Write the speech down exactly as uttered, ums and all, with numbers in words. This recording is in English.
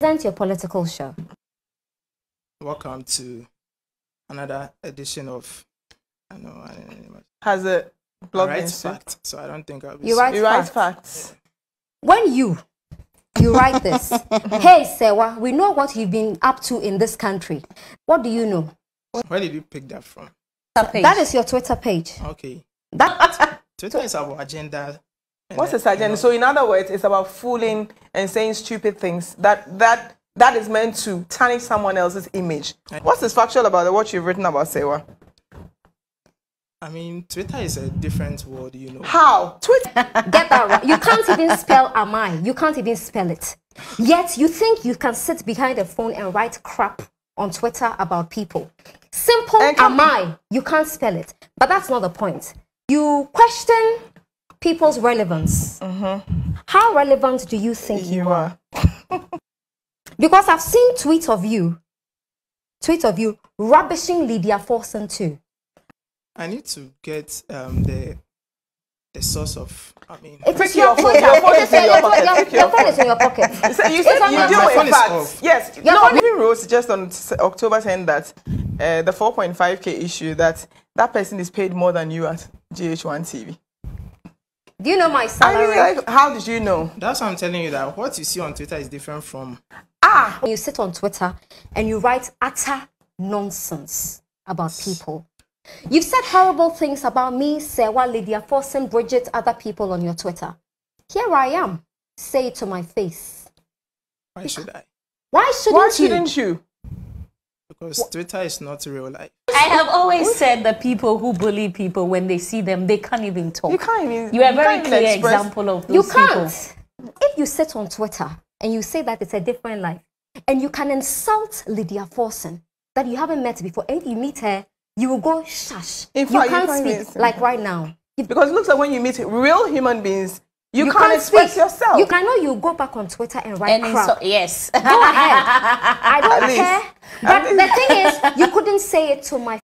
Present your political show. Welcome to another edition of. I know. I know. Has a blog write fact, so I don't think I'll be. You write, you write facts. When you you write this, hey Serwaa, we know what you've been up to in this country. What do you know? Where did you pick that from? Page. That is your Twitter page. Okay. That Twitter is our agenda. What's his agenda? So in other words, it's about fooling and saying stupid things that that that is meant to tarnish someone else's image. What's this factual about what you've written about, Serwaa? I mean, Twitter is a different world, you know. How? Twitter? Get that right. You can't even spell am I. You can't even spell it. Yet you think you can sit behind a phone and write crap on Twitter about people. Simple am I. You can't spell it. But that's not the point. You question people's relevance. Mm-hmm. How relevant do you think you, you are? are? Because I've seen tweets of you, tweets of you rubbishing Lydia Forson too. I need to get um, the the source of. I mean, it's, it's your, your phone. Your phone is in your pocket. Your phone is in your pocket. You said you, said you deal with facts. Yes. Your no, Libby wrote just on October tenth that uh, the four point five K issue that that person is paid more than you at G H one T V. Do you know my salary? I mean, like, how did you know? That's what I'm telling you, that what you see on Twitter is different from... Ah! You sit on Twitter and you write utter nonsense about people. You've said horrible things about me, Serwaa, Lydia Forson, Bridget, other people on your Twitter. Here I am. Say it to my face. Why should I? Why shouldn't Why shouldn't you? you? Because what? Twitter is not real life. I have always said that people who bully people, when they see them, they can't even talk. You can't even. You're a very clear example of those people. You can't. If you sit on Twitter and you say that it's a different life, and you can insult Lydia Forson that you haven't met before, and you meet her, you will go shush. In fact, you can't speak like right now. Because it looks like when you meet real human beings, You, you can't, can't express speak. yourself. You can know you go back on Twitter and write and crap. So, yes. Go ahead. I don't At care. Least. But the thing is, you couldn't say it to my